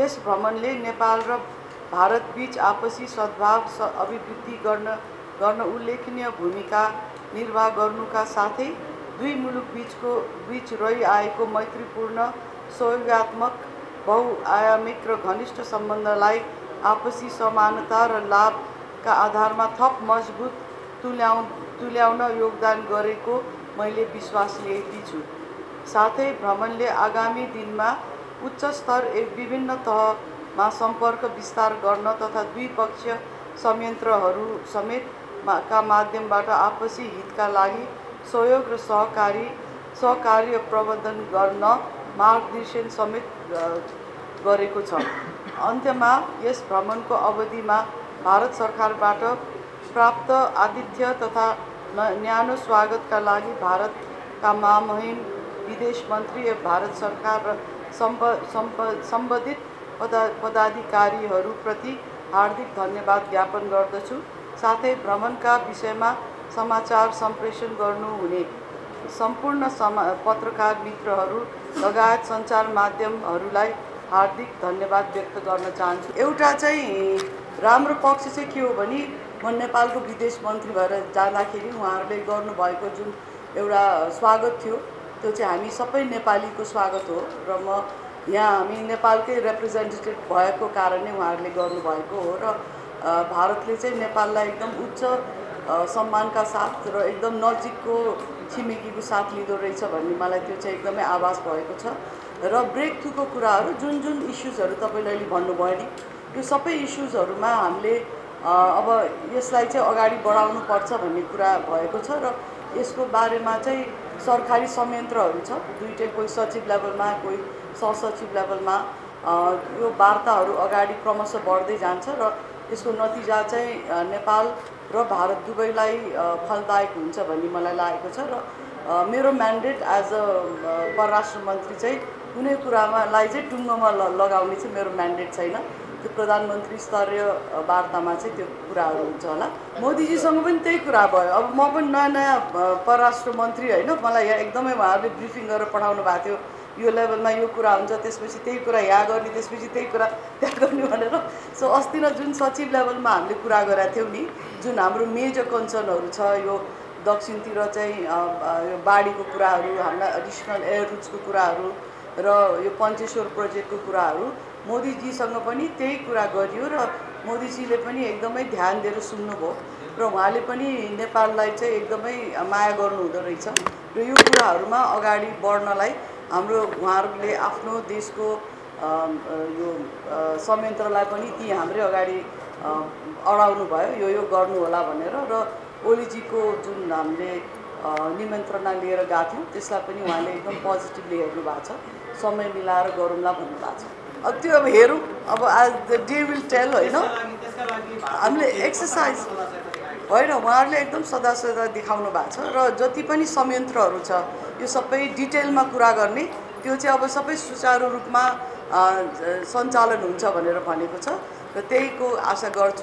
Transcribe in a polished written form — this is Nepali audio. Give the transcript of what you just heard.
यस भ्रमणले नेपाल र भारतबीच आपसी सद्भाव अभिवृद्धि गर्न उल्लेखनीय भूमिका निर्वाह गर्नुका साथै दुई मुलुकबीच रहिआएको मैत्रीपूर्ण सहयोगात्मक बहुआयामिक र घनिष्ठ सम्बन्धलाई आपसी समानता र लाभका आधारमा थप मजबुत तुल्याउन योगदान गरेको मैले विश्वास लिएकी छु। साथै भ्रमणले आगामी दिनमा उच्च स्तर विभिन्न तहमा सम्पर्क विस्तार गर्न तथा द्विपक्षीय संयन्त्रहरू समेतका माध्यमबाट आपसी हितका लागि सहयोग र सहकार्य प्रबन्धन गर्न मार्गदर्शन समेत गरेको छ। अन्त्यमा यस भ्रमणको अवधिमा भारत सरकारबाट प्राप्त आतिथ्य तथा न्यानो स्वागतका लागि भारतका महामहिम विदेश मन्त्री एवं भारत सरकार र सम्बन्धित पदाधिकारीहरूप्रति हार्दिक धन्यवाद ज्ञापन गर्दछु। साथै भ्रमणका विषयमा समाचार सम्प्रेषण गर्नुहुने सम्पूर्ण पत्रकार मित्रहरू लगायत सञ्चार माध्यमहरूलाई हार्दिक धन्यवाद व्यक्त गर्न चाहन्छु। एउटा चाहिँ राम्रो पक्ष चाहिँ के हो भने म नेपालको विदेश मन्त्री भएर जाँदाखेरि उहाँहरूले गर्नुभएको जुन एउटा स्वागत थियो त्यो चाहिँ हामी सबै नेपालीको स्वागत हो र म यहाँ हामी नेपालकै रिप्रेजेन्टेटिभ भएको कारणले उहाँहरूले गर्नुभएको हो र भारतले चाहिँ नेपाललाई एकदम उच्च सम्मानका साथ र एकदम नजिकको छिमेकीको साथ लिँदो रहेछ भन्ने मलाई त्यो चाहिँ एकदमै आभास भएको छ। र ब्रेक थ्रूको कुराहरू जुन इस्युजहरू तपाईँले अहिले भन्नुभयो नि त्यो सबै इस्युजहरूमा हामीले अब यसलाई चाहिँ अगाडि बढाउनुपर्छ भन्ने कुरा भएको छ र यसको बारेमा चाहिँ सरकारी संयन्त्रहरू छ दुईटै, कोही सचिव लेभलमा कोही सहसचिव लेभलमा यो वार्ताहरू अगाडि क्रमशः बढ्दै जान्छ र यसको नतिजा चाहिँ नेपाल र भारत दुबईलाई फलदायक हुन्छ भन्ने मलाई लागेको छ। र मेरो म्यान्डेट एज अ परराष्ट्र मन्त्री चाहिँ कुनै कुरामालाई चाहिँ टुङ्गोमा लगाउने चाहिँ मेरो म्यान्डेट छैन। त्यो प्रधानमन्त्री स्तरीय वार्तामा चाहिँ त्यो कुराहरू हुन्छ होला। मोदीजीसँग पनि त्यही कुरा भयो। अब म पनि नयाँ परराष्ट्र मन्त्री होइन, मलाई यहाँ एकदमै उहाँहरूले ब्रिफिङ गरेर पठाउनु भएको थियो, यो लेभलमा यो कुरा हुन्छ, त्यसपछि त्यही कुरा यहाँ गर्ने, त्यसपछि त्यही कुरा त्यहाँ गर्ने भनेर। सो अस्ति न जुन सचिव लेभलमा हामीले कुरा गरेका थियौँ नि, जुन हाम्रो मेजर कन्सर्नहरू छ यो दक्षिणतिर चाहिँ यो बाढीको कुराहरू, हाम्रा एडिसनल एयर रुट्सको कुराहरू र यो पञ्चेश्वर प्रोजेक्टको कुराहरू, मोदीजीसँग पनि त्यही कुरा गरियो र मोदीजीले पनि एकदमै ध्यान दिएर सुन्नुभयो र उहाँले पनि नेपाललाई चाहिँ एकदमै माया गर्नुहुँदो रहेछ र यो कुराहरूमा अगाडि बढ्नलाई हाम्रो उहाँहरूले आफ्नो देशको यो संयन्त्रलाई पनि ती हाम्रै अगाडि अडाउनु भयो, यो गर्नुहोला भनेर। र ओलीजीको जुन हामीले निमन्त्रणा लिएर गएको थियौँ त्यसलाई पनि उहाँले एकदम पोजिटिभली हेर्नु भएको छ, समय मिलाएर गरौँला भन्नुभएको छ। अब त्यो अब हेरौँ, अब आज द डे विल टेल होइन। हामीले एक्सर्साइज होइन, उहाँहरूले एकदम सदा देखाउनु भएको छ र जति पनि संयन्त्रहरू छ यो सबै डिटेलमा कुरा गर्ने, त्यो चाहिँ अब सबै सुचारू रूपमा सञ्चालन हुन्छ भनेर भनेको छ र त्यहीको आशा गर्छु।